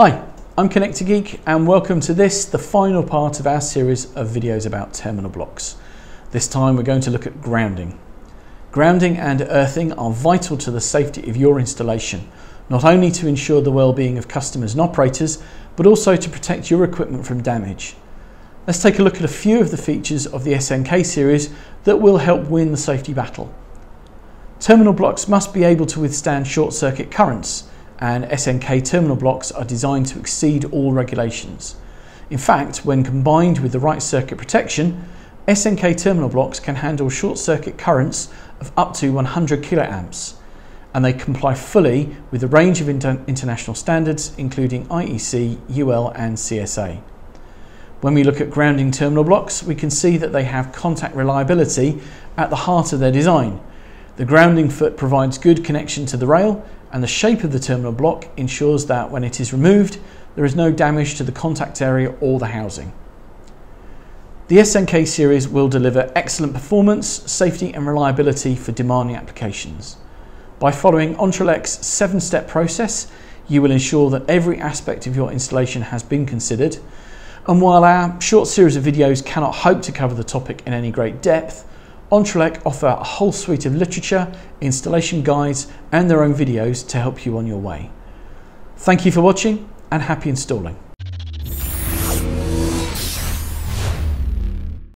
Hi, I'm Connector Geek and welcome to this, the final part of our series of videos about terminal blocks. This time we're going to look at grounding. Grounding and earthing are vital to the safety of your installation, not only to ensure the well-being of customers and operators, but also to protect your equipment from damage. Let's take a look at a few of the features of the SNK series that will help win the safety battle. Terminal blocks must be able to withstand short circuit currents, and SNK terminal blocks are designed to exceed all regulations. In fact, when combined with the right circuit protection, SNK terminal blocks can handle short circuit currents of up to 100 kiloamps, and they comply fully with a range of international standards, including IEC, UL and CSA. When we look at grounding terminal blocks, we can see that they have contact reliability at the heart of their design. The grounding foot provides good connection to the rail, and the shape of the terminal block ensures that when it is removed, there is no damage to the contact area or the housing. The SNK series will deliver excellent performance, safety and reliability for demanding applications. By following Entrelec's 7-step process, you will ensure that every aspect of your installation has been considered. And while our short series of videos cannot hope to cover the topic in any great depth, Entrelec offer a whole suite of literature, installation guides and their own videos to help you on your way. Thank you for watching and happy installing.